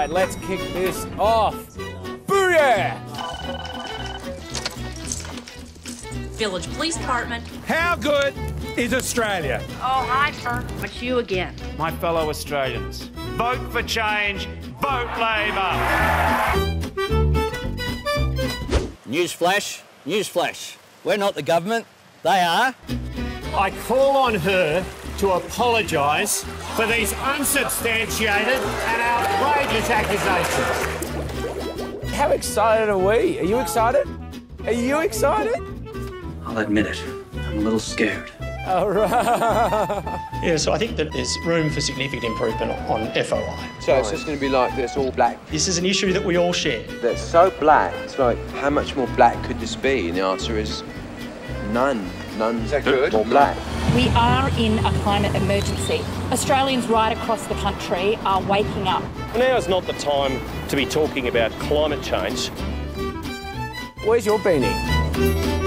right, let's kick this off. Booyah! Village Police Department. How good is Australia? Oh, hi, sir. But you again. My fellow Australians, vote for change, vote Labor. Newsflash, newsflash. We're not the government, they are. I call on her to apologise for these unsubstantiated and outrageous accusations. How excited are we? Are you excited? Are you excited? I'll admit it, I'm a little scared. All right. Yeah, so I think that there's room for significant improvement on FOI. So it's just going to be like this, all black. This is an issue that we all share. They're so black, it's like, how much more black could this be? And the answer is none. None's good or black. We are in a climate emergency. Australians right across the country are waking up. Now is not the time to be talking about climate change. Where's your beanie?